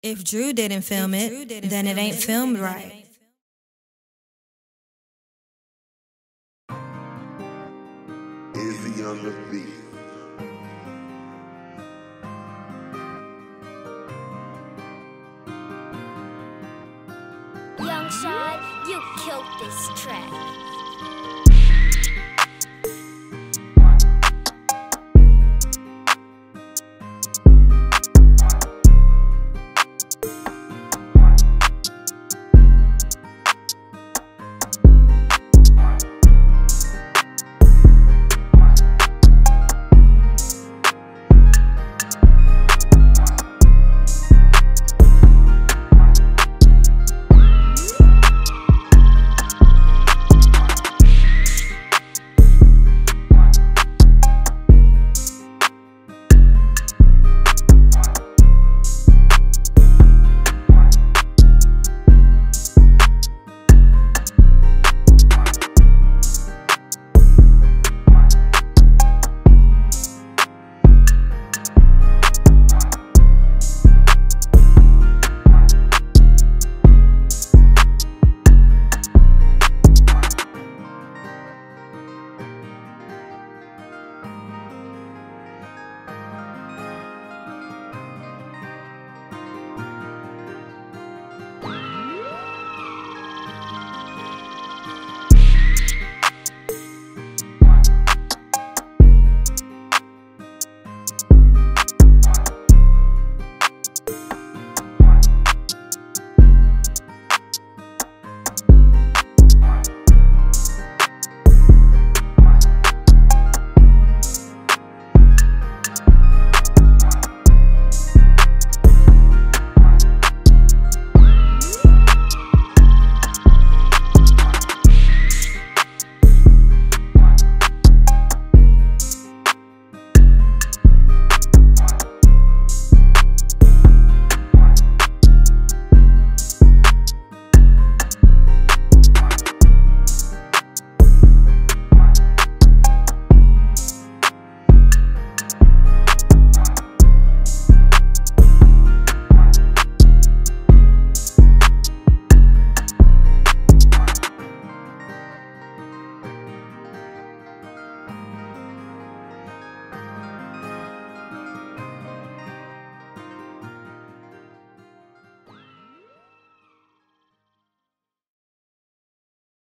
If Drew didn't film it, then it ain't filmed right. Izzy on the beat. Young Shad, you killed this track.